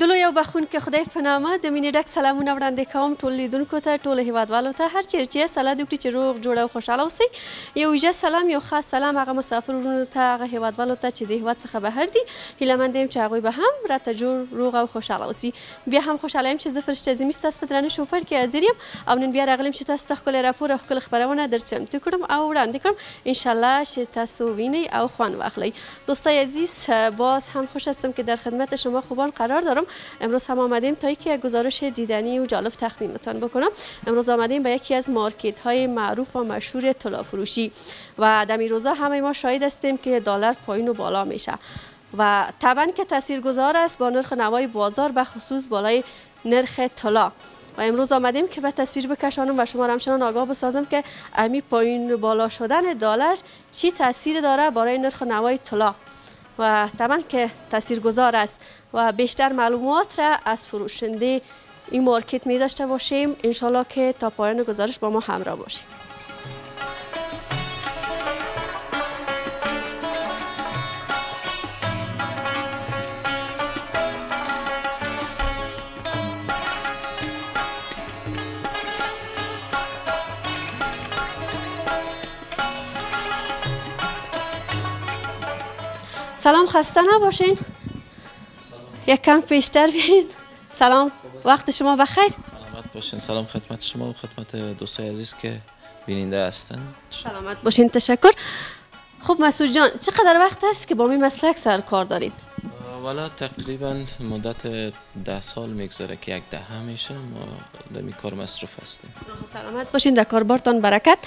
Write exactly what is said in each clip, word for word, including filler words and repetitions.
دلو یو بخون که خدای په نامه د مینې ډک سلامونه وړاندې کوم ټول لیدونکو ته، ټول هیوادوالو ته، هر چیرې چې سلا دوی چې روغ جوړ او خوشاله اوسئ. یو یې سلام، یو خاص سلام هغه مسافرونو ته، هغه هیوادوالو ته چې د هیواد څخه بهر دي. هیله مند یم چې هغوی به هم راته جوړ روغ او خوشاله اوسي. بیا هم خوشاله یم چې زه فرشته زمي ستاسو په درنه شوفر کې حاضر یم او نن بیا راغلم چې تاسو ته ښکلی راپور او ښکلې خبرونه در چمتو کړم او وړاندې کړم، انشاءالله چې تاسو وینئ او خوند واخلئ. دوستای عزیز، باز هم خوش هستم که در خدمت شما خوبان قرار دارم. امروز هم آمدیم تا یک گزارش دیدنی و جالب تقدیمتان بکنم. امروز آمدیم به یکی از مارکت های معروف و مشهور طلا فروشی و دمی روزا همه ما شاهد هستیم که دلار پایین و بالا میشه و طبعا که تاثیرگذار است با نرخ نوای بازار، به خصوص بالای نرخ طلا. و امروز آمدیم که به تصویر بکشانم و شما را همچنان آگاه بسازم که امی پایین بالا شدن دلار چی تاثیر داره برای نرخ نوای طلا و طبعا که تاثیرگذار است. و بیشتر معلومات را از فروشنده این مارکت می داشته باشیم. انشالله که تا پایان گزارش با ما همراه باشیم. سلام، خسته نباشین. یک کم پیشتر بیاین. سلام، وقت شما بخیر. سلامت باشین. سلام خدمت شما و خدمت دوستای عزیز که بیننده هستند. سلامت باشین. تشکر. خب مسعود جان، چقدر وقت است که با می مسلک سر کار دارین؟ والا تقریبا مدت ده سال میگذره که یک دهه میشه ما در این کار مصروف هستیم. سلامت باشین، در کاربارتان برکت.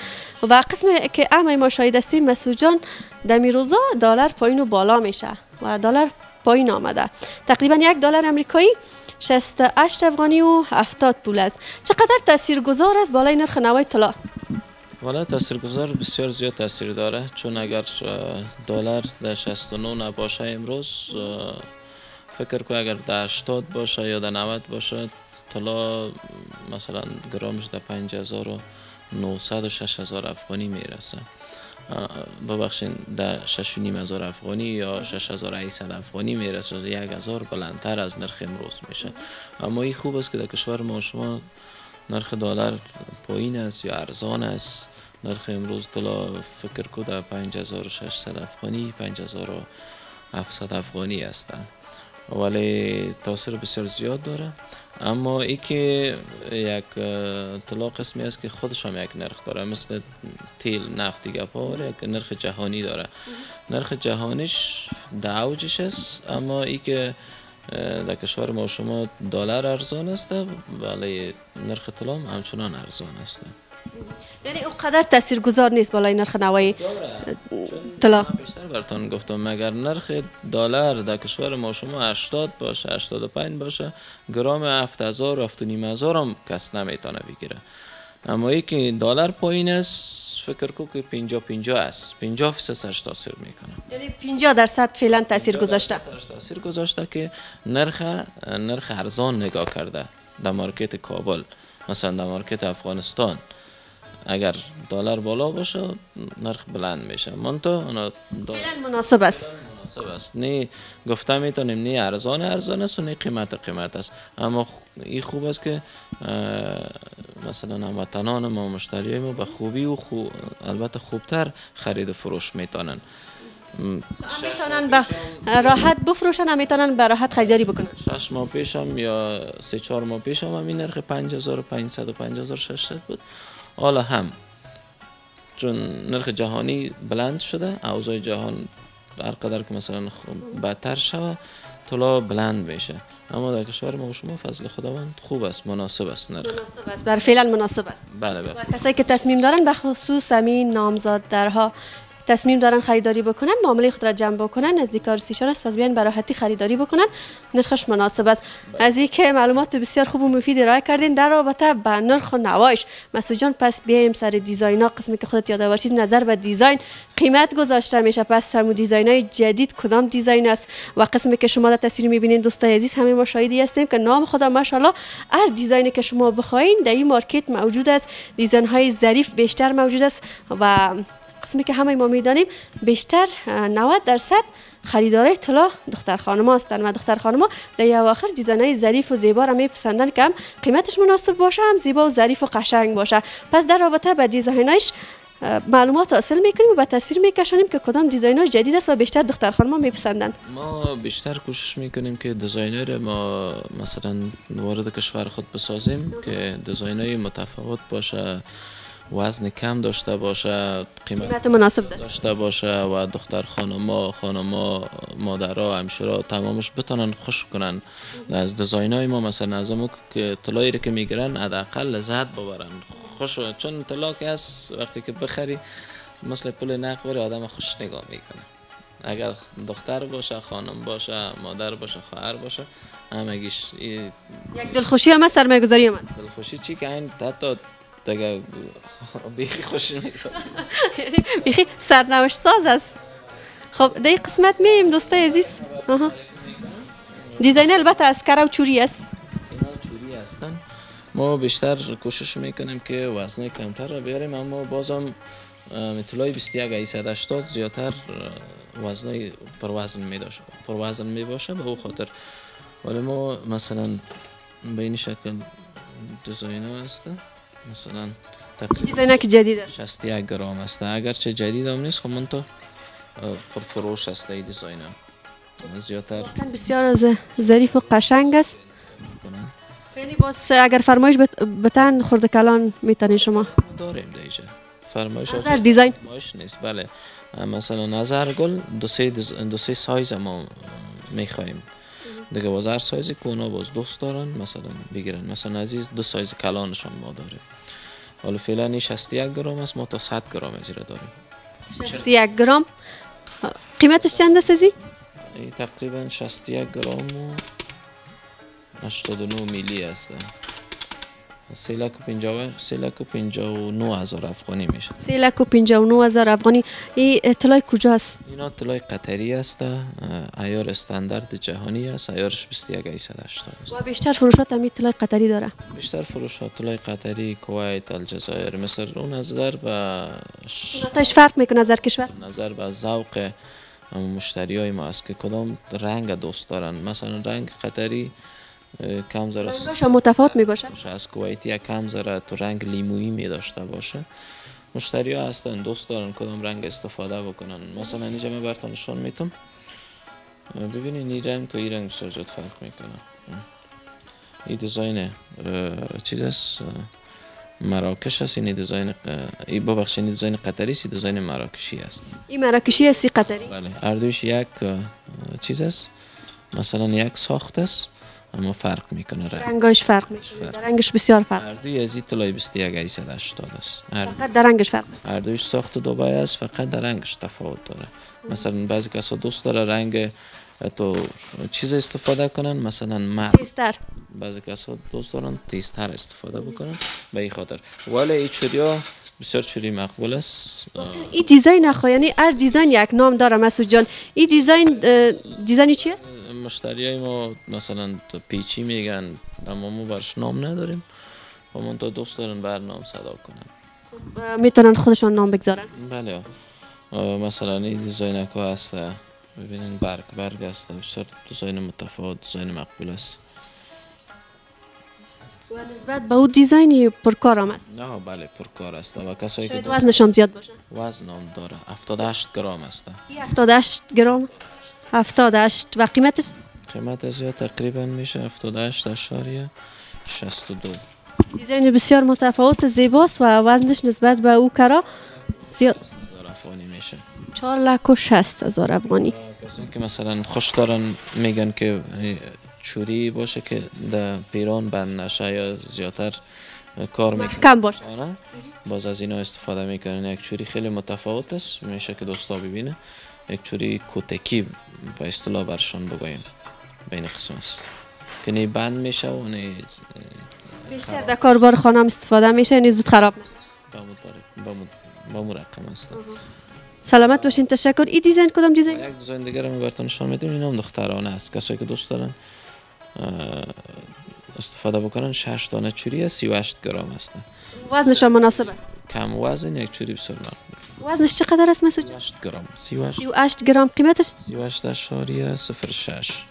و قسم که همه ما شاهد هستیم مسعود جان، در این روزا دلار پایین و بالا میشه و دلار پایین آمده. تقریبا یک دلار امریکایی شصت و هشت افغانی و هفتاد پول است. چقدر تاثیرگذار است بالای نرخ نوای طلا؟ والا تاثیرگذار بسیار زیاد تاثیر داره، چون اگر دلار در شصت و نه باشه امروز، فکر کن اگر در هشتاد باشه یا در نود باشه، طلا مثلا گرامش در پنج هزار و نهصد و شش هزار افغانی میرسه. ببخشین در شش و نیم هزار افغانی یا شش هزار و هشتصد افغانی میرسه، یک هزار بلندتر از نرخ امروز میشه. اما این خوب است که در کشور ما شما نرخ دلار پایین است یا ارزان است. نرخ امروز طلا فکر کو در پنج هزار و ششصد افغانی، پنج هزار و هفتصد افغانی هستند، ولی تاثیر بسیار زیاد داره. اما ای که یک طلا قسمی است که خودش هم یک نرخ داره، مثل تیل، نفت دیگه پاره یک نرخ جهانی داره. نرخ جهانیش در اوجش است، اما ای که در کشور ما شما دلار ارزان است ولی نرخ طلا همچنان ارزان است. یعنی اونقدر تاثیرگذار نیست بالای نرخ نوای طلا. بیشتر براتون گفتم اگر نرخ دلار در کشور ما شما هشتاد باشه، هشتاد و پنج باشه، گرام هفت هزار، هفت و نیم هزار هم کس نمیتونه بگیره. اما یکی دلار پایین است، فکر کو که پنجاه پنجاه است، پنجاه فیصدش تاثیر میکنه. یعنی پنجاه درصد فعلا تاثیر گذاشته. تاثیر گذاشته که نرخ نرخ ارزان نگاه کرده در مارکت کابل، مثلا در مارکت افغانستان اگر دلار بالا باشه نرخ بلند میشه. منتها فعلا مناسب است. مناسب است. نه گفتم میتونیم نه ارزان ارزان است و نه قیمت قیمت است. اما این خوب است که مثلا هموطنان ما، مشتریای ما به خوبی و خوب، البته خوبتر خرید و فروش میتونن. میتونن به راحت بفروشن و میتونن به راحت خریداری بکنن. شش ماه پیشم یا سه چهار ماه پیشم همین نرخ پنج هزار و پانصد و پنج هزار و ششصد بود. حالا هم چون نرخ جهانی بلند شده، اوضاع جهان هر قدر که مثلا بدتر شوه طلا بلند میشه. اما در کشور ما شما فضل خداوند خوب است، مناسب است نرخ. مناسب است، بر فعلا مناسب است. بله بله. و کسایی که تصمیم دارن به خصوص همین نامزاد درها تصمیم دارن خریداری بکنن، معامله خود را جمع بکنن، نزدیک عروسیشان است، پس بیان به راحتی خریداری بکنن، نرخش مناسب است. از اینکه معلومات بسیار خوب و مفید ارائه کردین در رابطه با نرخ و نوایش. مسعود جان، پس بیایم سر دیزاینا، قسمی که خودت یادآور شید نظر به دیزاین قیمت گذاشته میشه. پس همون دیزاینای جدید کدام دیزاین است؟ و قسمی که شما در تصویر میبینین دوستای عزیز، همه ما شاهدی هستیم که نام خدا ماشاءالله هر دیزاینی که شما بخواین در این مارکت موجود است. دیزاین های ظریف بیشتر موجود است و قسمی که همه ما میدانیم بیشتر نود درصد خریدارای طلا دختر خانما هستند و دختر خانما در اواخر جزانه ظریف و زیبا را میپسندند که هم قیمتش مناسب باشه، هم زیبا و ظریف و قشنگ باشه. پس در رابطه با دیزاینش معلومات حاصل میکنیم و به تصویر میکشانیم که کدام دیزاینر جدید است و بیشتر دختر خانما میپسندن. ما بیشتر کوشش میکنیم که دیزاینر ما مثلا وارد کشور خود بسازیم که دیزاینر متفاوت باشه، وزن کم داشته باشه، قیمت مناسب داشته باشه و دختر خانما خانما مادرها همشرا تمامش بتونن خوش کنن. از دیزاینای ما مثلا از اون که طلایی رو که میگیرن حداقل لذت ببرن، خوش، چون طلا که است وقتی که بخری مثل پول نقره آدم خوش نگاه میکنه. اگر دختر باشه، خانم باشه، مادر باشه، خواهر باشه، همگیش یک دلخوشی هم سرمایه‌گذاری هم دلخوشی چی که این حتی دیگه بیخی خوش نمیساز، یعنی بیخی سرنوشت ساز است. خب در این قسمت میریم دوستای عزیز. دیزاین البته از کره و چوری است، اینا چوری هستن. ما بیشتر کوشش میکنیم که وزنای کمتر را بیاریم، اما بازم طلای بیست و یک هزار و صد و هشتاد زیادتر وزنای پر وزن میداشه پر وزن میباشه به او خاطر. ولی ما مثلا به این شکل دیزاین ها هستن، مثلا دیزاین که جدید است شصت و یک گرم است، اگرچه جدید هم نیست، خب من تو پرفروش است این دیزاین ها زیادتر بسیار ظریف و قشنگ است. یعنی باز اگر فرمایش بتن خورده کلان میتونین شما داریم دیگه فرمایش نظر دیزاین ماش نیست. بله مثلا نظر گل دو سه دو سه سایز ما میخوایم دیگه، باز هر سایزی که اونا باز دوست دارن مثلا بگیرن. مثلا عزیز دو سایز کلانشان ما داره، حالا فعلا این شصت و یک گرم است، ما تا صد گرم از را داریم. شصت و یک گرم قیمتش چند است عزیز؟ تقریبا شصت و یک گرم و هشتاد و نه میلی است، سه لک و پنجاه و نه هزار افغانی میشه. سه لک و پنجاه و نه هزار افغانی. این طلای کجاست؟ اینا طلای قطری است، عیار استاندارد جهانی است، عیارش بیست و یک هزار و صد و هشتاد است. و بیشتر فروشات هم طلای قطری داره. بیشتر فروشات طلای قطری، کویت، الجزایر، مصر. اون نظر به نتایج فرق میکنه نظر کشور، نظر به ذوق مشتریای ما است که کدام رنگ دوست دارن. مثلا رنگ قطری کم ذره باشه متفاوت می باشه، از کویتی کم ذره تو رنگ لیمویی می داشته باشه. مشتری ها هستن دوست دارن کدام رنگ استفاده بکنن. مثلا اینجا من براتون نشون میتم، ببینین این رنگ تو این رنگ بسیار زیاد فرق میکنه. این دیزاین چیز است مراکش است، این دیزاین این ببخشید این دیزاین قطری است، دیزاین مراکشی است. این مراکشی است قطری؟ بله هر دوش یک چیز است، مثلا یک ساخت است اما فرق میکنه، رنگش فرق میکنه، رنگش بسیار فرق. هر دوی از این طلای بیست و یک هزار و صد و هشتاد است، فقط در رنگش فرق. هر دویش ساخت دبی است، فقط در رنگش تفاوت داره. مثلا بعضی کسا دوست داره رنگ تو چیز استفاده کنن، مثلا ما تیزتر، بعضی کسا دوست دارن تیزتر استفاده بکنن به این خاطر. ولی این چوریا بسیار چوری مقبول است. این دیزاین اخو یعنی هر دیزاین یک نام داره. مسعود جان این دیزاین دیزاین چیه؟ مشتریای ما مثلا پیچی میگن، اما ما برش نام نداریم و من تا دوست دارن بر نام صدا کنن، میتونن خودشان نام بگذارن. بله مثلا این دیزاین ها هست، ببینین برگ برگ هست، بسیار دیزاین متفاوت، دیزاین مقبول است. و نسبت به اون دیزاین پرکار آمد؟ نه بله پرکار است و کسایی که وزنش هم زیاد باشه، وزن هم داره هفتاد و هشت گرم است. این هفتاد و هشت گرم هفتاد و هشت و قیمتش؟ قیمت از تقریبا میشه هفتاد و هشت اشاریه شصت و دو. دیزاین بسیار متفاوت زیباست و وزنش نسبت به او کرا زیاد افغانی میشه، چهار لک و شصت هزار افغانی. کسایی که مثلا خوش دارن میگن که چوری باشه که در پیران بند نشه یا زیادتر کار میکنه باشه، باز از اینا استفاده میکنن. یک چوری خیلی متفاوت است، میشه که دوستا ببینه، یک چوری کتکی به اصطلاح برشان بگویم بین قسم است که نه بند میشه و نه بیشتر در کاربار خانه استفاده میشه، یعنی زود خراب میشه. با مو رقم است. سلامت باشین، تشکر. این دیزاین کدام دیزاین؟ یک دیزاین دیگه هم براتون نشون میدم، اینا هم دخترانه است، کسایی که دوست دارن استفاده بکنن. شش دانه چوری سی و هشت گرم هستن، وزنشان مناسب است، کم وزن، یک چوری بسیار مقبول. وزنش چقدر است مسعود؟ سی و هشت گرم. سی و هشت گرم. قیمتش؟ سی و هشت و شش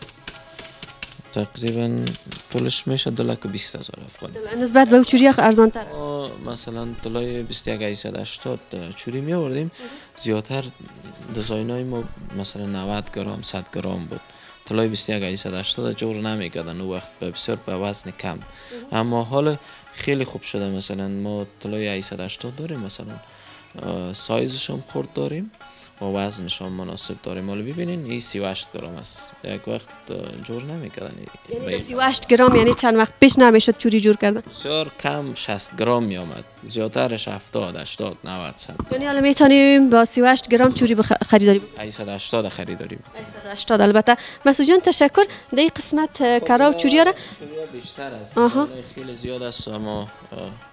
تقریبا پولش میشه دو لک و بیست هزار افغانی. نسبت به چوری ارزان تر است. ما مثلا طلای بیست و یک هزار و هشتاد چوری می آوردیم، زیادتر دیزاینای ما مثلا نود گرم صد گرم بود. طلای بیست و یک هزار و هشتاد جور نمیکردن اون وقت به بسیار به وزن کم. اما حال خیلی خوب شده، مثلا ما طلای هشتصد و هشتاد داریم، مثلا سایزش هم خرد داریم و وزنش هم مناسب داریم. حالا ببینین این سی و هشت گرم است، یک وقت جور نمیکردن. یعنی سی و هشت گرم یعنی چند وقت پیش نمیشد چوری جور کردن؟ بسیار کم شصت گرم می آمد، زیادترش هفتاد هشتاد نود. یعنی حالا میتونیم با سی و هشت گرم چوری خریداری بکنیم؟ هشتصد و هشتاد خریداری بکنیم. هشتصد و هشتاد. البته مسعود جان تشکر. در این قسمت کرا و چوری را بیشتر است، خیلی زیاد است، اما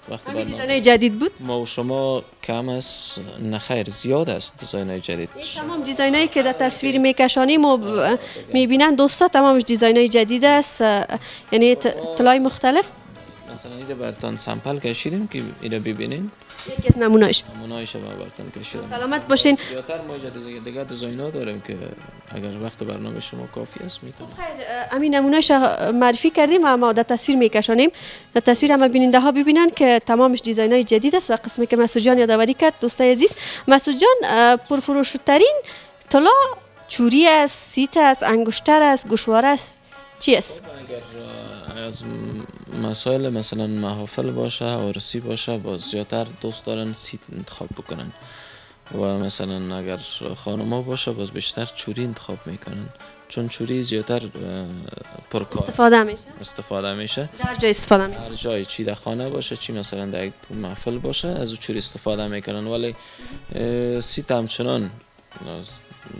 وقتی بعد دیزاین جدید بود ما و شما کم است، نخیر زیاد است دیزاین جدید. تمام دیزاینایی که در تصویر میکشانیم و میبینن دوستا تمامش دیزاینای جدید است، یعنی طلای مختلف. مثلا اینو براتون سامپل کشیدیم که اینو ببینین، یک نمونهش نمونهش ما براتون کشیدیم. سلامت باشین. زیادتر ما جدید دیگه دیزاینا داریم که اگر وقت برنامه شما کافی است میتونیم. خیر، همین نمونهش معرفی کردیم و ما در تصویر میکشانیم، در تصویر هم بیننده ها ببینن که تمامش دیزاینای جدید است. قسمی که مسعود جان یادآوری کرد دوستای عزیز، مسعود جان پرفروشترین طلا چوری است، سیت است، انگشتر است، گوشواره است، چی است؟ از مسائل مثلا محافل باشه، عروسی باشه، باز زیادتر دوست دارن سیت انتخاب بکنن و مثلا اگر خانما باشه باز بیشتر چوری انتخاب میکنن، چون چوری زیادتر پرکار استفاده میشه. استفاده میشه در جای استفاده میشه، هر جای چی در خانه باشه چی مثلا در یک محفل باشه از چوری استفاده میکنن. ولی سیت همچنان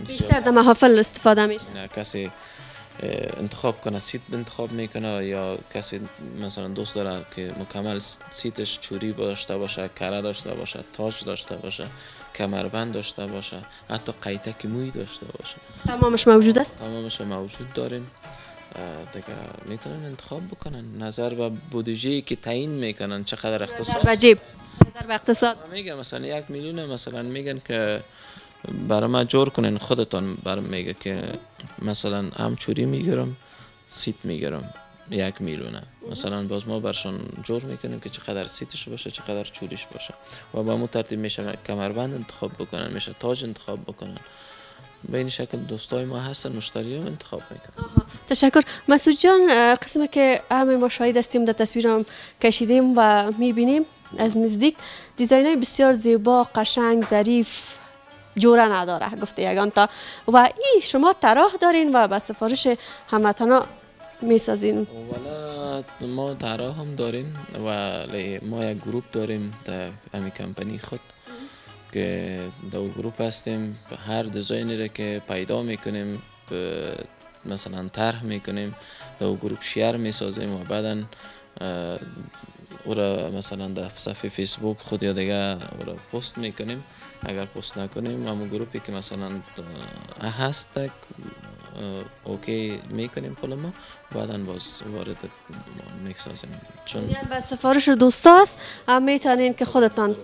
بیشتر در محافل استفاده میشه، کسی انتخاب کنه سیت انتخاب میکنه، یا کسی مثلا دوست داره که مکمل سیتش چوری داشته باشه، کره داشته باشه، تاج داشته باشه، کمربند داشته باشه، حتی قیتک موی داشته باشه. تمامش موجود است؟ تمامش موجود داریم دیگه، میتونن انتخاب بکنن نظر به بودجه‌ای که تعیین میکنن. چقدر اقتصاد؟ نظر به جیب، نظر به اقتصاد. میگه مثلا یک میلیون مثلا میگن که برای ما جور کنین خودتان، برام میگه که مثلا هم چوری میگیرم سیت میگیرم یک میلیونه، مثلا باز ما برشان جور میکنیم که چقدر سیتش باشه چقدر چوریش باشه و با مو ترتیب میشه کمربند انتخاب بکنن، میشه تاج انتخاب بکنن. به این شکل دوستای ما هستن، مشتری هم انتخاب میکنن. تشکر مسعود جان. قسمی که همه ما شاهد هستیم در تصویرم کشیدیم و میبینیم از نزدیک، دیزاینای بسیار زیبا، قشنگ، ظریف، جوره نداره گفته یگان تا و این شما طراح دارین و به سفارش هموطنا میسازین؟ اولا ما طراح هم داریم، ولی ما یک گروپ داریم در همین کمپانی خود که دو گروپ هستیم. هر دیزاینی را که پیدا میکنیم مثلا طرح میکنیم، دو گروپ شیر میسازیم و بعدا او را مثلا در صفحه فیسبوک خود یا دیگه او را پست میکنیم. اگر پست نکنیم همون گروپی که مثلا هست اوکی میکنیم خود ما، بعدا باز وارد میسازیم. چون یعنی به سفارش دوستا است، هم میتونین که خودتان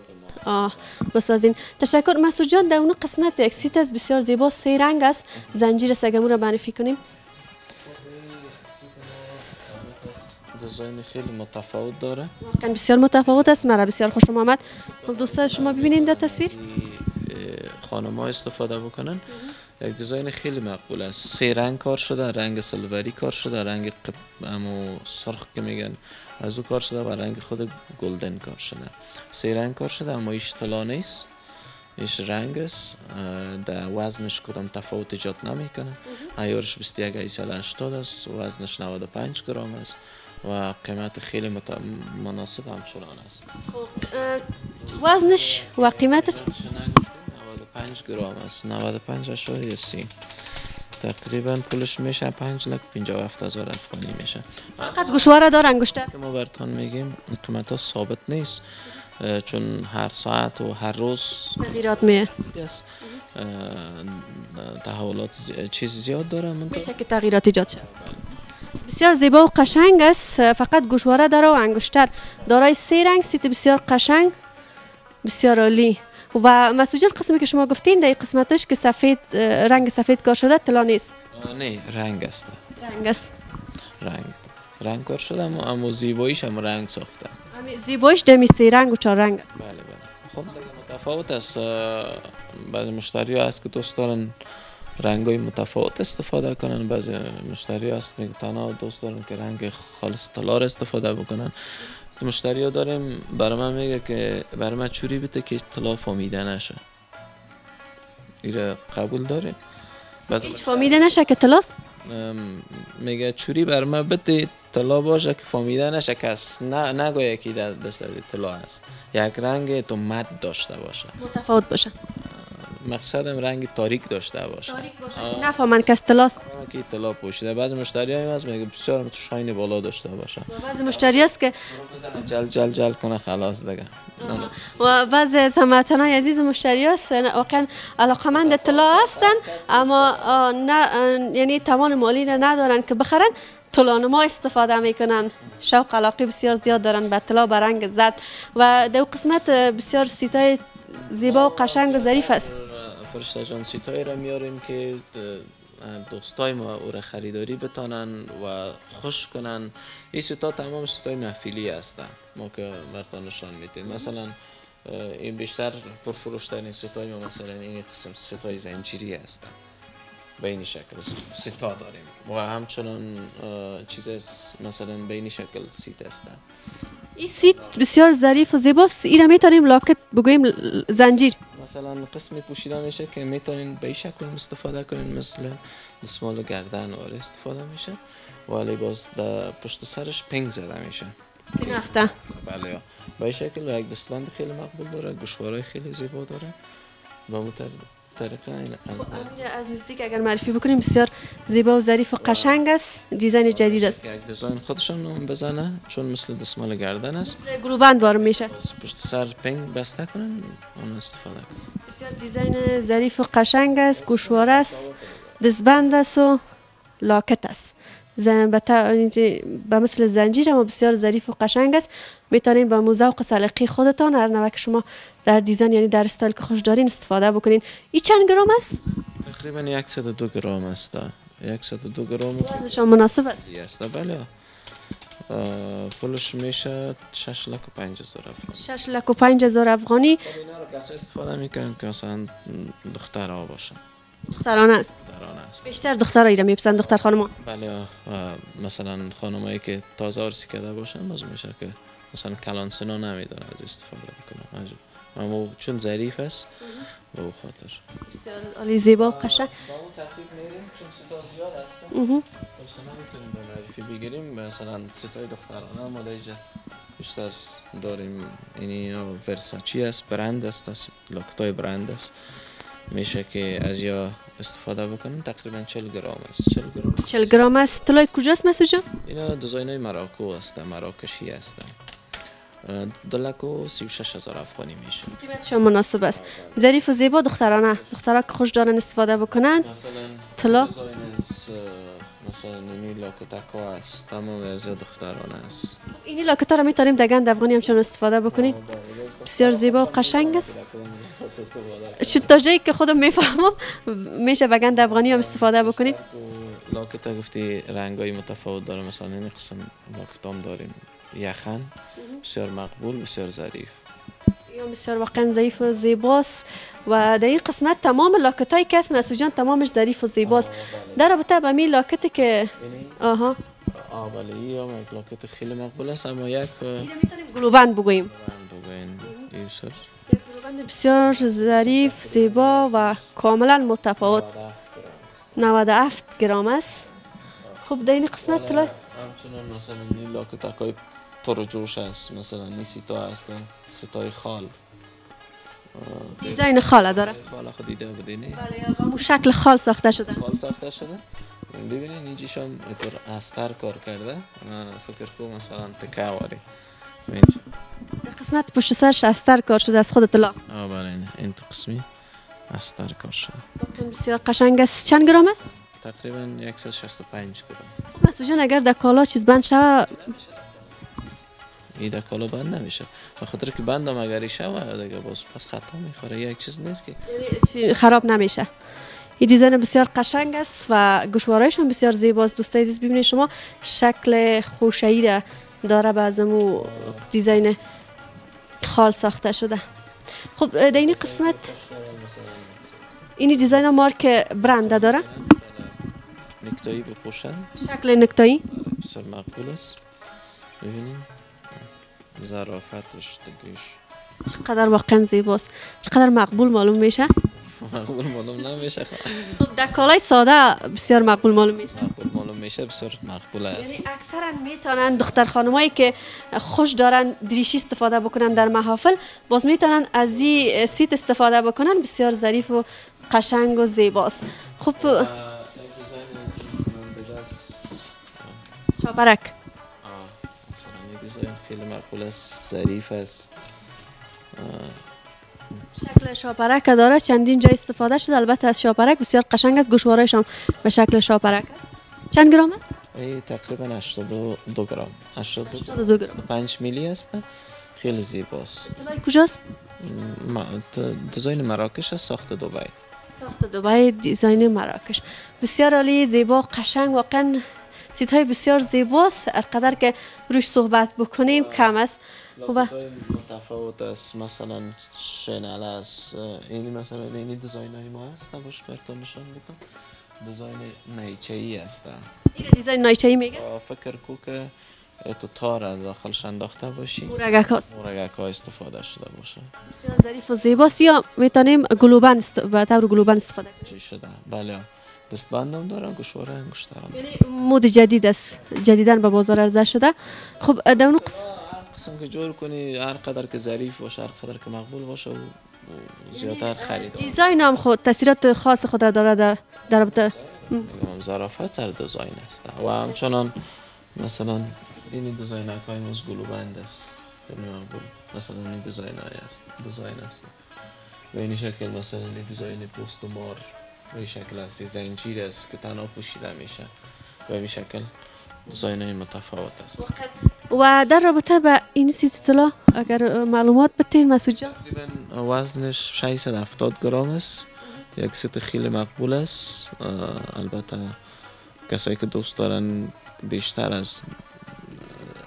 بسازین. تشکر مسعود جان. در اون قسمت یک سیت است بسیار زیبا، سه رنگ است، زنجیر سگمو را معرفی کنیم. دیزاین خیلی متفاوت داره، واقعا بسیار متفاوت است، مرا بسیار خوشم آمد. دوستا شما ببینید در تصویر خانم‌ها استفاده بکنن، یک دیزاین خیلی مقبول است. سه رنگ کار شده، رنگ سلوری کار شده، رنگ همو سرخ که میگن از او کار شده و رنگ خود گلدن کار شده. سه رنگ کار شده، اما ایش طلا نیست، ایش رنگ است. در وزنش کدام تفاوت ایجاد نمیکنه، عیارش بیست و یک هزار و هشتاد است، وزنش نود و پنج گرم است و قیمت خیلی مناسب همچنان است. وزنش و قیمتش؟ نود و پنج گرم است، نود و پنج و سی تقریبا پولش میشه پنج لک و پنجاه و هفت هزار افغانی میشه. فقط گوشواره دار انگشتر؟ ما براتون میگیم قیمت ها ثابت نیست، چون هر ساعت و هر روز تغییرات میه، تحولات چیز زیاد داره، میشه که تغییرات ایجاد شد. بسیار زیبا و قشنگ است، فقط گوشواره داره و انگشتر، دارای سه رنگ، سیت بسیار قشنگ، بسیار عالی. و مسعود قسمی که شما گفتین در قسمتش که سفید رنگ سفید کار شده طلا نیست؟ نه رنگ است. رنگ است. رنگ رنگ کار شده اما زیباییش هم رنگ ساختم. زیباییش دمی سه رنگ و چهار رنگ. بله بله. خب متفاوت است. بعضی مشتری هست که دوست دارن رنگای متفاوت استفاده کنن، بعضی مشتری هست میگه تنها دوست دارن که رنگ خالص طلا استفاده بکنن. مشتری ها داریم برای من میگه که برای من چوری بده که طلا فامیده نشه. ایره قبول داریم. هیچ فامیده نشه که طلاست؟ میگه چوری برای من بده طلا باشه که فامیده نشه، کس نگویه که دست طلا هست. یک رنگ تو مد داشته باشه. متفاوت باشه. مقصدم رنگ تاریک داشته باشه. تاریک باشه. نفهمن که طلاست. که طلا پوشیده. بعضی مشتری‌ها هست میگه بسیار تو شاین بالا داشته باشه. بعضی مشتری است که جل جل جل کنه خلاص دیگه. و بعضی سمتنای عزیز مشتری است واقعا علاقمند طلا هستن اما نه یعنی توان مالی را ندارن که بخرن، طلانما استفاده میکنن. شوق علاقه بسیار زیاد دارن به طلا، به رنگ زرد و در قسمت بسیار سیتای زیبا و قشنگ و ظریف است. فرشته جان سیتای را میاریم که دوستای ما او را خریداری بتانن و خوش کنن. این سیتا تمام سیتای محفیلی هستن ما که برتان نشان میدیم. مثلا این بیشتر پرفروشترین سیتای ما مثلا این قسم سیتای زنجیری هستن. به این شکل سیتا داریم و همچنان چیز مثلا به این شکل سیت هستن. این سیت بسیار ظریف و زیباست. این را میتونیم لاکت بگویم زنجیر. مثلا قسمی پوشیده میشه که میتونین به این شکل استفاده کنین، مثلا دستمال و گردن آره استفاده میشه و لباس در پشت سرش پنگ زده میشه. این هفته بله به این شکل یک دستبند خیلی مقبول داره، گوشوارای خیلی زیبا داره و متعدد طریقه این از نزدیک اگر معرفی بکنیم بسیار زیبا و ظریف و قشنگ است. دیزاین جدید است. یک دیزاین خودشان نام بزنه چون مثل دستمال گردن است. مثل گروبند بار میشه. پشت سر پنگ بسته کنن اون استفاده کنن. بسیار دیزاین ظریف و قشنگ است، گوشوار است، دستبند است و لاکت است. به مثل زنجیر اما بسیار ظریف و قشنگ است. میتونین با مذوق سلیقه خودتان هر نوع که شما در دیزاین یعنی در استایل که خوش دارین استفاده بکنین. این چند گرم است؟ تقریبا صد و دو گرم است. صد و دو گرم وزنش مناسب است. بله. پولش میشه شش لک و پنج هزار افغانی. شش لک و پنج هزار افغانی. اینا رو کسا استفاده میکنن که مثلا دخترها باشن. دختران است. دختران است. بیشتر دخترایی را میپسند، دختر خانم‌ها. بله و مثلا خانمایی که تازه عروسی کرده باشن باز میشه که مثلا کلان سنا نمیدونه از استفاده بکنه. اما چون ظریف است به خاطر. بسیار عالی زیبا و قشنگ. با اون ترتیب میریم چون صدا زیاد است. مثلا میتونیم به معرفی بگیریم مثلا صدای دخترانه ما دیگه بیشتر داریم. این ورساچی است، برند است، لاکتای برند است. میشه که از یا استفاده بکنیم. تقریبا چهل گرم است. چهل گرم است. طلای کجاست مسعود جان؟ اینا دیزاینای مراکو است، مراکشی است. دلکو سی و شش هزار افغانی میشه. قیمتش مناسب است. ظریف و زیبا دخترانه. دخترها که خوش دارن استفاده بکنن. مثلا دیزاین است مثلا این لاکتاکو است. تمام از دخترانه است. این لاکتا را میتونیم دگند افغانی هم چون استفاده بکنیم. بسیار زیبا و قشنگ است. چون تا جایی که خودم میفهمم میشه بگند افغانی هم استفاده بکنیم. لاکتا گفتی رنگای متفاوت داره. مثلا این قسم لاکتا هم داریم یخن بسیار مقبول، بسیار ظریف. یا بسیار واقعا ظریف و زیباست و در این قسمت تمام لاکتای که هست مسعود جان تمامش ظریف و زیباست. در رابطه با می لاکتی که آها آبالی یا یک لاکت خیلی مقبول است اما یک اینو میتونیم گلوبند بگوییم. گلوبند بسیار ظریف، زیبا و کاملا متفاوت. نود و هفت گرم است. خب در این قسمت طلا همچنان مثلا این لاکتاکای پرجوش است. مثلا این سیتا است، سیتای خال. دیزاین خاله داره. خاله خود دیده بودین؟ بله، همون شکل خال ساخته شده. خال ساخته شده. ببینین اینجیش هم اینطور استر کار کرده. فکر کنم مثلا تکه واری. در قسمت پشت سرش استر کار شده از خود طلا. آه بله این این قسمی استر کار شده. بسیار قشنگ است. چند گرم است؟ تقریبا صد و شصت و پنج گرم. خب مسعود جان اگر در کالا چیز بند شوه ایده کالا بند نمیشه و خاطر که بندم اگر ایشه و دیگه باز پس خطا میخوره، یک چیز نیست که خراب نمیشه. این دیزاین بسیار قشنگ است و گوشوارهشون بسیار زیباست. دوستای عزیز ببینید شما شکل خوشاییده داره به ازمو دیزاین خال ساخته شده. خب در این قسمت این دیزاین مارک برند داره، نکتایی بپوشن، شکل نکتایی بسیار مقبول است. ببینید ظرافتش دیگهش چقدر واقعا زیباست، چقدر مقبول معلوم میشه. مقبول معلوم نمیشه. خب در کالای ساده بسیار مقبول معلوم میشه. مقبول معلوم میشه، بسیار مقبول است. یعنی اکثرا میتونن دختر خانمایی که خوش دارن دریشی استفاده بکنن در محافل، باز میتونن از این سیت استفاده بکنن، بسیار ظریف و قشنگ و زیباست. خب شاپرک مثلا این دیزاین خیلی مقبول است، ظریف است. شکل شاپرک داره، چندین جای استفاده شده. البته از شاپرک بسیار قشنگ است، گوشواره‌اش هم به شکل شاپرک است. چند گرم است؟ این تقریبا هشتاد و دو گرم، هشتاد و دو گرم، پنج میلی است. خیلی زیباست. اطلاعی کجاست؟ دیزاین مراکش است، ساخت دبی. ساخت دبی، دیزاین مراکش. بسیار عالی، زیبا، قشنگ، واقعا سیت های بسیار زیباست. هرقدر که روش صحبت بکنیم کم است. خوبه متفاوت است، مثلا شنل است. اینی مثلا این دیزاین های ما است، باش براتون نشون میدم. دیزاین نایچه‌ای است. این دیزاین نایچه‌ای میگه فکر کو که تو تار داخلش انداخته باشی، مورگکاس مورگکا استفاده شده باشه. بسیار ظریف و زیباست. یا میتونیم گلوبند به طور گلوبند استفاده چی شده. بله دستبندم داره، گوشواره، انگشترم. یعنی مود جدید است، جدیداً به بازار عرضه شده. خب در اون قسم قسم که جور کنی، هر قدر که ظریف باشه، هر قدر که مقبول باشه و زیادتر خرید. دیزاین هم خود تاثیرات خاص خود را داره در رابطه ظرافت سر دیزاین است و همچنان مثلا این دیزاین های ما گلوبند است، مقبول. مثلا این دیزاین است، دیزاین است. و این شکل مثلا دیزاین پوست و مار به شکل است، زنجیر است که تنها پوشیده میشه و به شکل دیزاین متفاوت است. و در رابطه به این سیت طلا اگر معلومات بدین مسعود جان. تقریبا وزنش ششصد و هفتاد گرم است، یک سیت خیلی مقبول است. البته کسایی که دوست دارن بیشتر از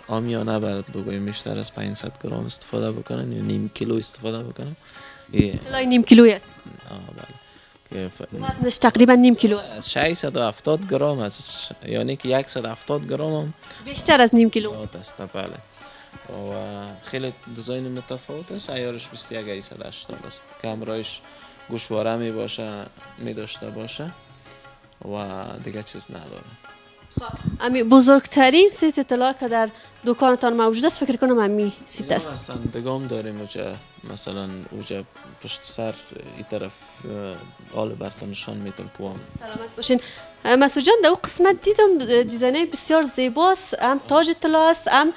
آمیانه برات بگویم بیشتر از پانصد گرم استفاده بکنن یا نیم کیلو استفاده بکنن. طلای نیم کیلویی است. بله وزنش تقریبا نیم کیلو است. ششصد و هفتاد گرم است، یعنی که صد و هفتاد گرم هم بیشتر از نیم کیلو است. بله و خیلی دیزاین متفاوت است. عیارش بیست و یک هزار و هشتاد است، کمرایش گوشواره می باشه می داشته باشه و دیگه چیز نداره. امی بزرگترین سیت طلا که در دکانتان موجود است فکر کنم امی سیت است. مثلا دگام داریم اوجا، مثلا اوجا پشت سر این طرف آل برتون نشان میدم که هم سلامت باشین. مسعود جان در قسمت دیدم دیزاین بسیار زیباست، هم تاج طلا است، هم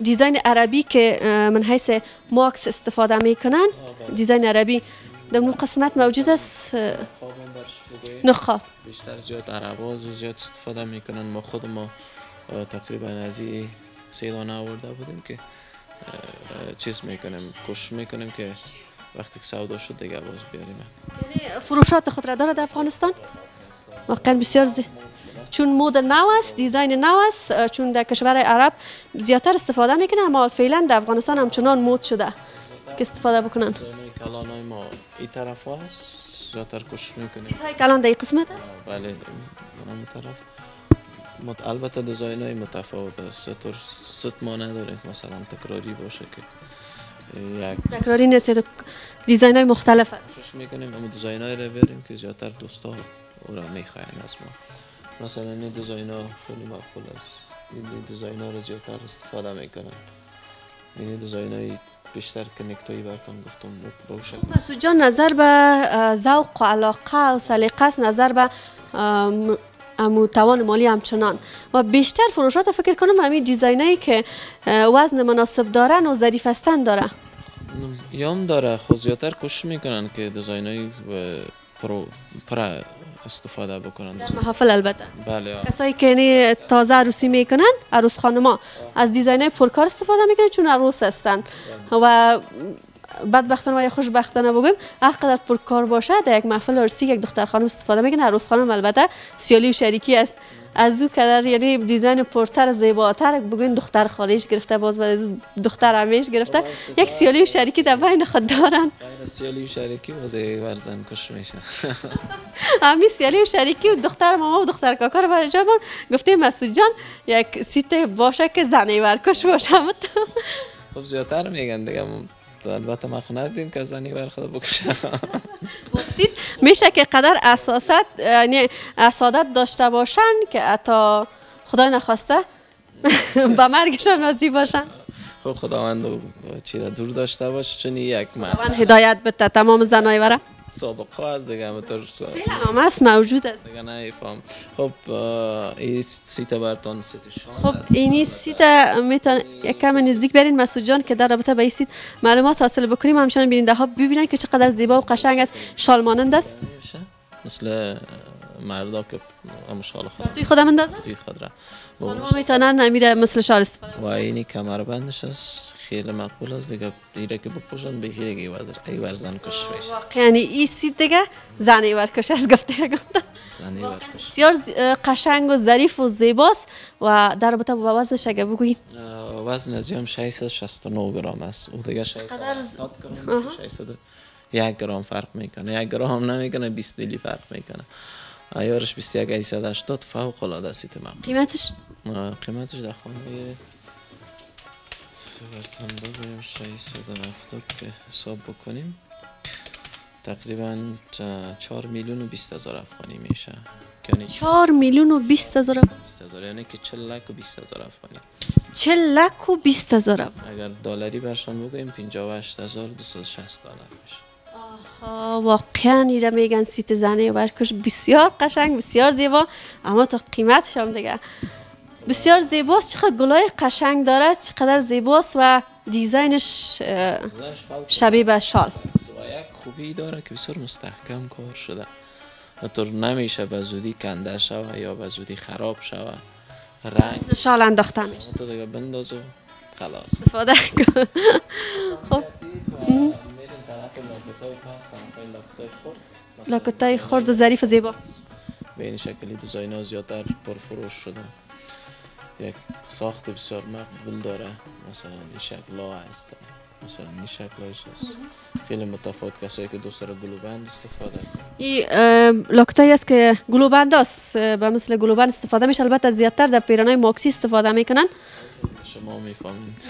دیزاین عربی که من حیث ماکس استفاده میکنن. دیزاین عربی در اون قسمت موجود است. نخاب بیشتر زیاد عرباز و زیاد استفاده میکنن. ما خود ما تقریبا از این سیدانه آورده بودیم که چیز میکنیم، کوشش میکنیم که وقتی که سودا شد دیگه باز بیاریم. یعنی فروشات خود را داره در افغانستان واقعا بسیار زی... چون مود نو است، دیزاین نو است، چون در کشور عرب زیادتر استفاده میکنن، اما فعلا در افغانستان همچنان مود شده که استفاده بکنن. کلانای ما این طرف هست، زیادتر کشش میکنیم. سیت های کلان در این قسمت است؟ بله، همون طرف. البته دیزاین های متفاوت است، زیادتر ست ما نداریم مثلا تکراری باشه که یک تکراری نیست، دیزاین های مختلف است. کشش میکنیم اما دیزاین های رو بریم که زیادتر دوستا او را میخواین از ما. مثلا این دیزاین ها خیلی مقبول است، این دیزاین ها را زیادتر استفاده میکنن. این دیزاین های بیشتر کنکتایی براتون گفتم باشه. مسعود جان نظر به ذوق و علاقه و سلیقه است، نظر به امو توان مالی همچنان و بیشتر فروشات فکر کنم همین دیزاینایی که وزن مناسب دارن و ظریف هستن داره. یام داره، خود زیادتر کوشش میکنن که دیزاینای پرو پر استفاده بکنند در محافل. البته بله آه. کسایی که تازه عروسی میکنن، عروس خانما از دیزاینای پرکار استفاده میکنن چون عروس هستن و بدبختانه و یا خوشبختانه بگویم هر قدر پرکار باشه در یک محفل عروسی یک دختر خانم استفاده میکنه. عروس خانم البته سیالی و شریکی است، از او کدر یعنی دیزاین پرتر زیباتر بگوین دختر خالیش گرفته، باز بعد از دختر عمیش گرفته، یک سیالی و شریکی در بین خود دارن. سیالی و شریکی باز ورزن کش میشه همین سیالی و شریکی و دختر ماما و دختر کاکا رو برای جوان گفته مسعود جان یک سیت باشه که زنی ورکش باشه. خب زیادتر میگن دیگه، البته ما خونه دیم که زنی بر خدا بکشه. بسید میشه که قدر اساسات یعنی اسادت داشته باشن که تا خدای نخواسته به مرگشان راضی باشن. خب خداوند چی را دور داشته باشه چون یک من خداوند هدایت بده تمام زنای وره سابقه از دیگه همطور فعلا هست موجود است دیگه نه فهم. خب این سیت برتان سیت شان. خب این سیت میتون یکم نزدیک برین مسعود جان که در رابطه با این سیت معلومات حاصل بکنیم، همچنان بیننده ها ببینن که چقدر زیبا و قشنگ است، شال مانند است مثل مردا که هم شال خود توی خودم اندازن توی خود را خانم ها میتونن همین مثل شال استفاده و اینی کمربندش است خیلی مقبول است دیگه، دیره که بپوشن به دیگه ای ورزن کش میشه واقعا. یعنی این سیت دیگه زن ای ورکش است گفته گفتم زن ای ورکش بسیار قشنگ و ظریف و زیباست. و در رابطه با وزنش اگه بگویید وزن از هم ششصد و شصت و نه گرم است او دیگه ششصد و هفتاد گرم ششصد و یک گرم فرق میکنه، یک گرم نمیکنه بیست میلی فرق میکنه. ایارش بیست و یک هزار و هشتاد فوق العاده است. تمام قیمتش قیمتش در خانه برتان بگویم ششصد و هفتاد که حساب بکنیم تقریبا چهار میلیون و بیست هزار افغانی میشه. چهار میلیون و بیست هزار بیست هزار یعنی که چهل لک و بیست هزار افغانی. چهل لک و بیست هزار اگر دلاری برشان بگویم پنجاه و هشت هزار و دویست و شصت دلار میشه. واقعا ایره میگن سیت زنه ورکش بسیار قشنگ بسیار زیبا، اما تا قیمتش هم دیگه بسیار زیباست. چقدر گلای قشنگ داره، چقدر زیباست و دیزاینش شبیه به شال. یک خوبی داره که بسیار مستحکم کار شده، طور نمیشه به زودی کنده شوه یا به زودی خراب شوه، رنگ شال انداخته میشه تو دیگه بنداز و خلاص استفاده کن. خب لاکتای خرد و ظریف و زیبا به این شکلی دیزاین ها زیادتر پرفروش شده، یک ساخت بسیار مقبول داره، مثلا این شکل ها هست، مثلا این شکل هایش هست خیلی متفاوت. کسایی که دوست داره گلوبند استفاده این لاکتای است که گلوبند هست به مثل گلوبند استفاده میشه، البته زیادتر در پیرانای ماکسی استفاده میکنن. شما میفهمید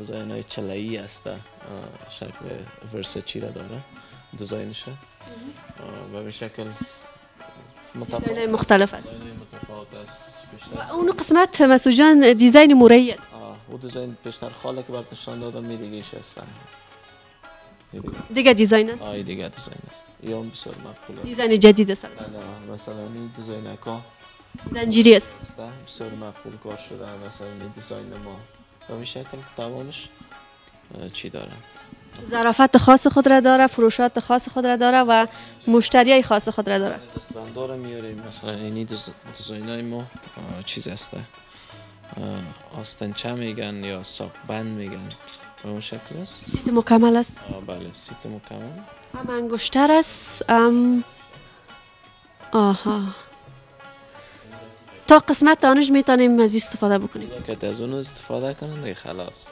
دیزاین های چلایی هسته شکل ورسچی را داره دیزاینشه و به شکل دیزاین مختلف است و اون قسمت مسعود جان دیزاین مرئی است. او دیزاین پیشتر خاله که برد نشان دادم می دیگه ایش هستن دیگه دیزاین است. آه دیگه دیزاین است یا هم بسیار مقبول دیزاین جدید است. مثلا این دیزاین ها زنجیری است بسیار مقبول کار شده، مثلا این دیزاین ما و میشه که توانش چی داره؟ ظرافت خاص خود را داره، فروشات خاص خود را داره و مشتریای خاص خود را داره. دستبندها را میاریم، مثلا این دیزاینای ما چیز هسته آستانچه میگن یا ساق بند میگن به اون شکل است. سیت مکمل است. بله سیت مکمل هم انگشتر است. آها تا قسمت دانش میتونیم از استفاده بکنیم که از اون استفاده کنن دیگه خلاص.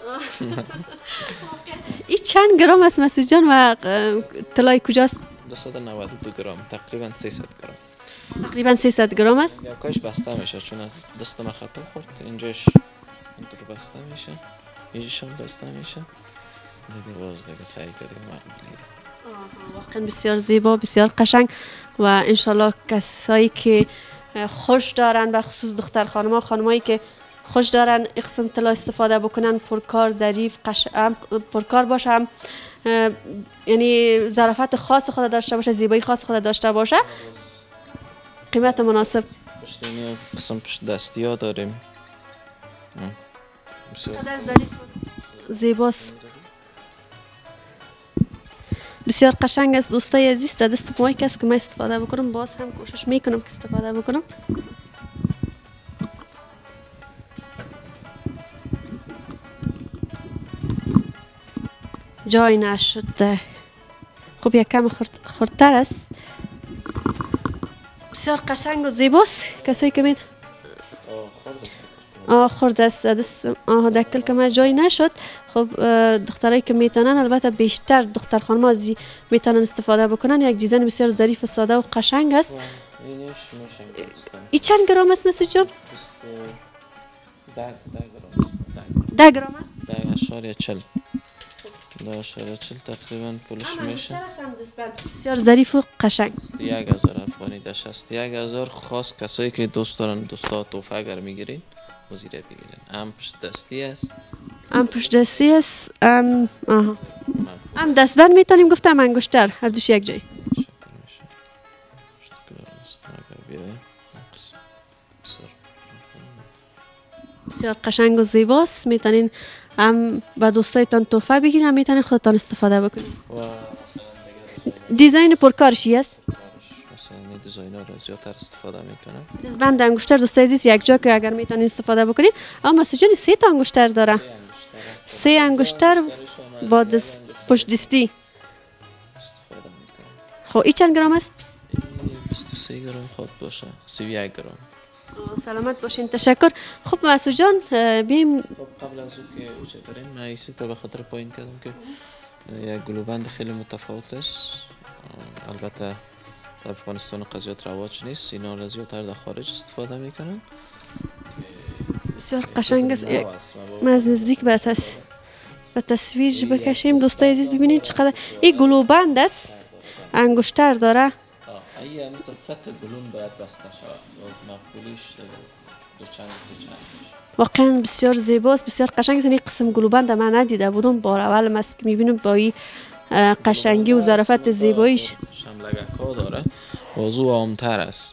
این چند گرم است مسعود جان و طلای کجاست؟ دویست و نود و دو گرم تقریبا سیصد گرم تقریبا سیصد گرم است. یکایش بسته میشه چون از دست ما خطا خورد، اینجاش اینطور بسته میشه، اینجاش هم بسته میشه دیگه، باز دیگه سعی کردیم معلومه. واقعا بسیار زیبا بسیار قشنگ و انشالله کسایی که خوش دارن به خصوص دختر خانما خانمایی که خوش دارن اقسام طلا استفاده بکنن، پرکار ظریف قشنگ پرکار باشه، هم یعنی ظرافت خاص خود داشته باشه، زیبایی خاص خود داشته باشه، قیمت مناسب. پشتینی قسم پشت دستی ها داریم بسیار ظریف زیباست. بسیار قشنگ است دوستای عزیز، تا دست ما کس که من استفاده بکنم، باز هم کوشش میکنم که استفاده بکنم. جای نشد، خوب یک کم خردتر است، بسیار قشنگ و زیباست. کسایی که می آه خورد است دست آه دکل که ما جای نشد. خب دخترایی که میتونن، البته بیشتر دختر خانم‌ها از میتونن استفاده بکنن. یک دیزاین بسیار ظریف و ساده و قشنگ است. اینش این چند گرم است مسعود جان؟ ده گرم است. ده اشاریه چهل. ده اشاریه چهل تقریبا پولش میشه. بسیار ظریف و قشنگ. شصت و یک هزار افغانی ده. شصت و یک هزار خاص کسایی که دوست دارن، دوستا تحفه اگر میگیرین مزیره بگیرن. هم پشت دستی است، هم پشت دستی است، هم آها هم دستبند میتونیم، گفتم انگشتر، هر دوش یک جای. بسیار قشنگ و زیباست، میتونین هم با دوستایتان تحفه بگیرین، هم میتونین خودتان استفاده بکنین. دیزاین پرکارشی است. این دیزاین‌ها را زیادتر استفاده میکنم. دستبند انگشتر دوستای عزیز یک جا که اگر میتونین استفاده بکنین. اما مسعود جان سه تا انگشتر داره. سه انگشتر با دست پشت دستی استفاده میکنم. خب این چند گرم است؟ بیست و سه گرم خود باشه. سی و یک گرم. سلامت باشین، تشکر. خب مسعود جان بیم خب قبل از اینکه چه بریم، من این سه تا به خاطر پایین کردم که یک گلوبند خیلی متفاوت است. البته در افغانستان قضیات رواج نیست، اینا را زیادتر در خارج استفاده میکنن. بسیار قشنگ است. ما از نزدیک به تص... تصویر بکشیم. دوستای عزیز ببینید چقدر این گلوبند است، انگشتر داره. این متفت گلون باید بسته شود، دو چند سه چند. واقعا بسیار زیباست، بسیار قشنگ است. این قسم گلوبند من ندیده بودم، بار اول ماست که میبینم با این قشنگی و ظرافت زیباییش. شملگک‌ها داره، بازو عام‌تر است.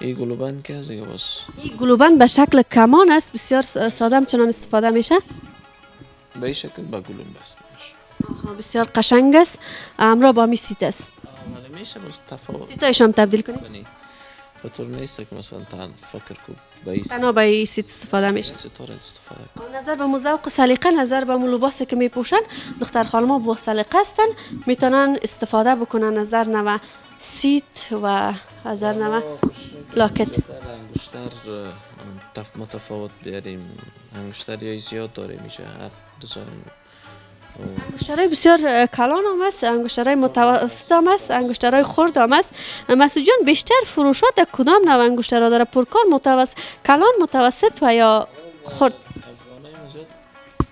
این گلوبند که دیگه باز این گلوبند به شکل کمان است، بسیار ساده هم چنان استفاده میشه. به این شکل با گلوم بسته میشه. آها بسیار قشنگ است. همراه با می سیت است. ولی میشه باز تفاوت. سیتایش هم تبدیل کنی. به طور نیست که مثلا تن فکر کو بایست. تنها با این سیت استفاده میشه. ستاره استفاده کن. نظر به مذاق سلیقه، نظر به لباسی که میپوشن، دختر خانم‌ها با سلیقه هستن، میتونن استفاده بکنن. نظر نو سیت و نظر نو لاکت. انگشتر متفاوت بیاریم. انگشتر یا زیاد داره میشه هر دیزاین. انگشترهای بسیار کلان هم است، انگشترهای متوسط هم است، انگشترهای خرد هم است. مسعود جان بیشتر فروشات کدام نوع انگشترها داره؟ پرکار، متوسط، کلان، متوسط و یا خرد؟ افغانای زیاد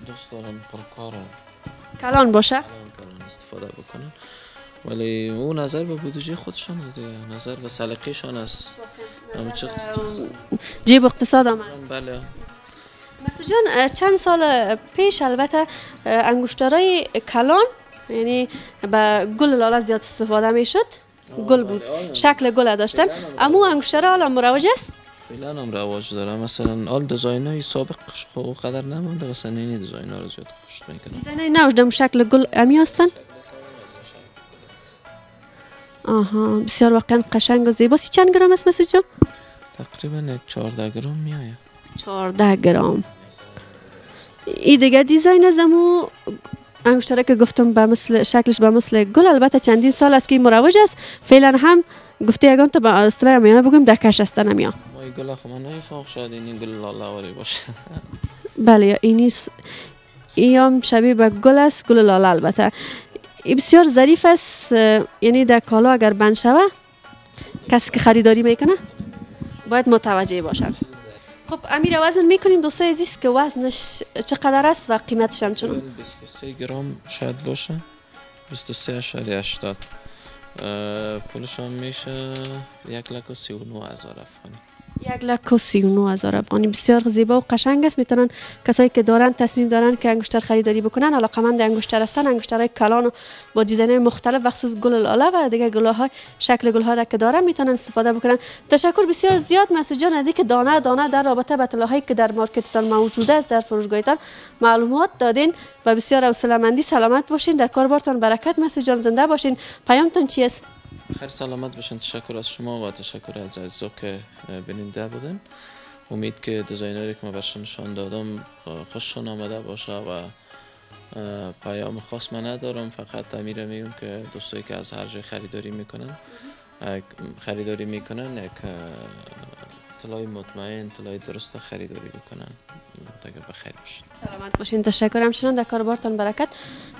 دوست دارم پرکار کلان باشه، کلان استفاده بکنن، ولی اون نظر به بودجه خودشان است، نظر به سلیقه‌شان است. جیب اقتصاد هم بله. مسعود جان چند سال پیش البته انگشترهای کلان، یعنی با گل لاله زیاد استفاده میشد، گل بود، شکل گل داشتن. اما انگشترها الان مروج است، فعلا هم رواج داره. مثلا آل دیزاینای سابق خوب قدر نمونده، مثلا این دیزاینا رو زیاد خوش میکنه. دیزاینای نوشدم شکل گل امی هستن. آها بسیار واقعا قشنگ و زیباست. چند گرم است مسعود جان؟ تقریبا چهارده گرم میآید. چهارده گرم. این دیگه دیزاین از امو انگشتره که گفتم به مثل شکلش به مثل گل، البته چندین سال است که مروج است. فعلا هم گفته یگان تا به استرالیا میانه بگم در کش هستن میام. ما این گل خو من نمیفهم، شاید این گل لاله باشه. بله این ایام شبیه به گل است، گل لاله. البته این بسیار ظریف است، یعنی در کالا اگر بند شوه کسی که خریداری میکنه باید متوجه باشد. خب امیر وزن میکنیم دوستای عزیز که وزنش چقدر است و قیمتش هم چنان؟ بیست و سه گرم شاید باشه، بیست و سه اشاریه هشتاد. پولش هم میشه یک لک و سی و نه هزار افغانی. یک لک و سی و نه هزار افغانی بسیار زیبا و قشنگ است. میتونن کسایی که دارن تصمیم دارن که انگشتر خریداری بکنن، علاقمند انگشتر هستن، انگشترهای کلان و با دیزاین‌های مختلف بخصوص گل لاله و دیگه گل‌های شکل گل‌ها را که دارن میتونن استفاده بکنن. تشکر بسیار زیاد مسعود جان از اینکه دانه دانه در رابطه با طلاهایی که در مارکتتان موجود است در فروشگاهتان معلومات دادین و بسیار حوصله‌مندی. سلامت باشین، در کاربارتان برکت مسعود جان، زنده باشین. پیامتان چی است؟ خیر، سلامت باشین. تشکر از شما و تشکر از عزیزا که بیننده بودن. امید که دیزاینری که ما برشون نشان دادم خوششون آمده باشه و پیام خاص من ندارم، فقط امیر میگم که دوستایی که از هر جای خریداری میکنن خریداری میکنن یک طلای مطمئن، طلای درست خریداری بکنن. تاگر بخیر باشین، سلامت باشین. تشکر همچنان، در کاربارتان برکت،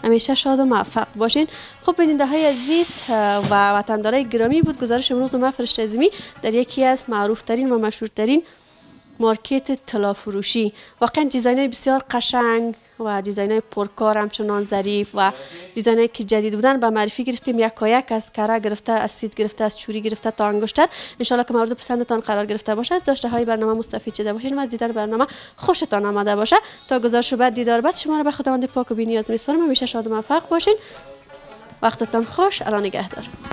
همیشه شاد و موفق باشین. خب بیننده های عزیز و وطندارای گرامی بود گزارش امروز ما فرشته زمی در یکی از معروف ترین و مشهورترین مارکت طلا فروشی. واقعا دیزاینای بسیار قشنگ و دیزاینای پرکار همچنان ظریف و دیزاینایی که جدید بودن به معرفی گرفتیم، یکایک از کره گرفته، از سید گرفته، از چوری گرفته تا انگشتر. ان شاء الله که مورد پسندتان قرار گرفته باشه، از داشته های برنامه مستفید شده باشین و از دیدن برنامه خوشتان آمده باشه. تا گزارش بعد دیدار بعد، شما را به خداوند پاک و بی‌نیاز میسپارم. همیشه شاد و موفق باشین. وقتتان خوش. الان نگهدار.